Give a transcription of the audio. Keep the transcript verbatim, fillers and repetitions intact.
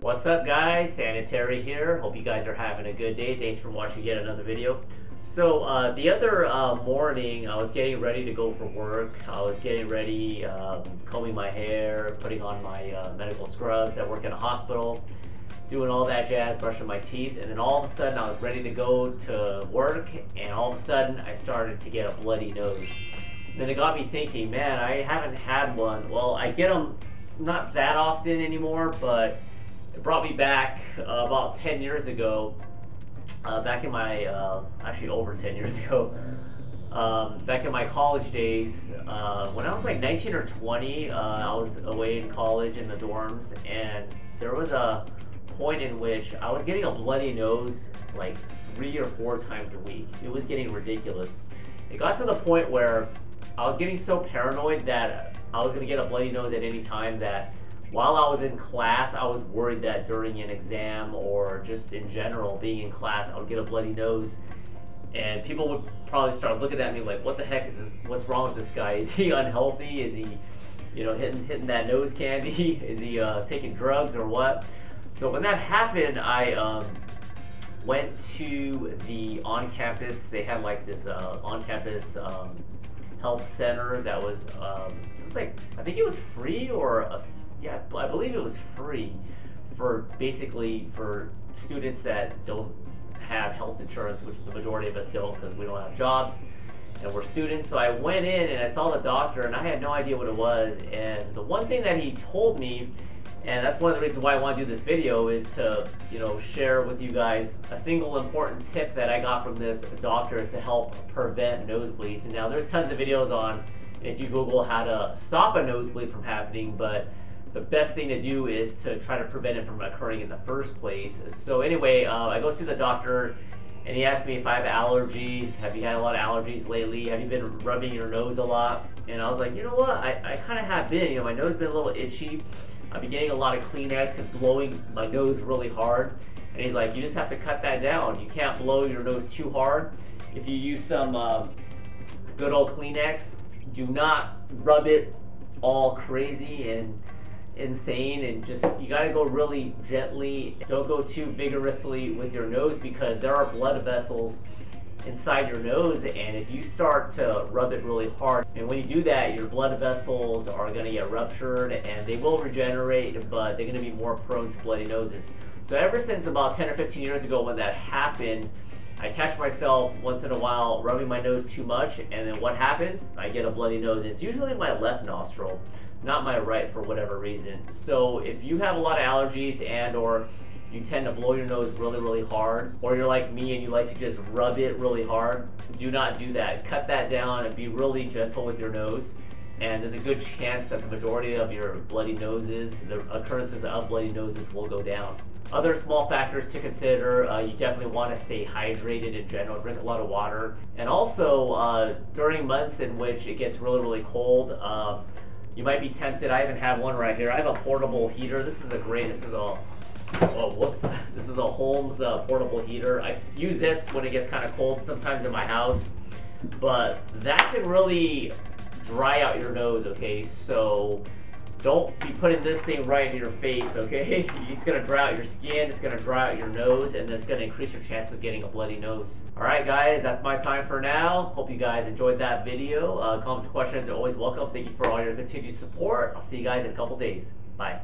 What's up guys, Sanitary here. Hope you guys are having a good day. Thanks for watching yet another video. So uh, the other uh, morning I was getting ready to go for work. I was getting ready, um, combing my hair, putting on my uh, medical scrubs. I work in a hospital, doing all that jazz, brushing my teeth, and then all of a sudden I was ready to go to work and all of a sudden I started to get a bloody nose. Then it got me thinking, man, I haven't had one. Well, I get them not that often anymore, but it brought me back uh, about ten years ago, uh, back in my, uh, actually over ten years ago, um, back in my college days, uh, when I was like nineteen or twenty, uh, I was away in college in the dorms, and there was a point in which I was getting a bloody nose like three or four times a week. It was getting ridiculous. It got to the point where I was getting so paranoid that I was going to get a bloody nose at any time that while I was in class, I was worried that during an exam or just in general being in class, I would get a bloody nose and people would probably start looking at me like, what the heck is this? What's wrong with this guy? Is he unhealthy? Is he, you know, hitting, hitting that nose candy? Is he uh, taking drugs or what? So when that happened, I um, went to the on-campus, they had like this uh, on-campus um, health center that was, um, it was like, I think it was free or a Yeah, I believe it was free for basically for students that don't have health insurance, which the majority of us don't because we don't have jobs and we're students. So I went in and I saw the doctor and I had no idea what it was. And the one thing that he told me, and that's one of the reasons why I want to do this video, is to, you know, share with you guys a single important tip that I got from this doctor to help prevent nosebleeds. And now there's tons of videos on, if you Google how to stop a nosebleed from happening, but the best thing to do is to try to prevent it from occurring in the first place. So anyway, uh, I go see the doctor and he asked me if I have allergies. Have you had a lot of allergies lately? Have you been rubbing your nose a lot? And I was like, you know what? I, I kind of have been. You know, my nose has been a little itchy. I've been getting a lot of Kleenex and blowing my nose really hard. And he's like, you just have to cut that down. You can't blow your nose too hard. If you use some uh, good old Kleenex, do not rub it all crazy and insane, and just, you got to go really gently. Don't go too vigorously with your nose because there are blood vessels inside your nose, and if you start to rub it really hard, and when you do that, your blood vessels are going to get ruptured and they will regenerate, but they're going to be more prone to bloody noses. So ever since about ten or fifteen years ago when that happened, I catch myself once in a while rubbing my nose too much, and then what happens? I get a bloody nose. It's usually my left nostril, not my right, for whatever reason. So if you have a lot of allergies and or you tend to blow your nose really, really hard, or you're like me and you like to just rub it really hard, do not do that. Cut that down and be really gentle with your nose. And there's a good chance that the majority of your bloody noses, the occurrences of bloody noses, will go down. Other small factors to consider, uh, you definitely want to stay hydrated in general, drink a lot of water. And also, uh, during months in which it gets really, really cold, uh, you might be tempted. I even have one right here. I have a portable heater. This is a great, this is a, oh, whoops. This is a Holmes uh, portable heater. I use this when it gets kind of cold sometimes in my house, but that can really dry out your nose, okay? So don't be putting this thing right in your face, okay? It's gonna dry out your skin, it's gonna dry out your nose, and that's gonna increase your chance of getting a bloody nose. All right, guys, that's my time for now. Hope you guys enjoyed that video. Uh, comments and questions are always welcome. Thank you for all your continued support. I'll see you guys in a couple days. Bye.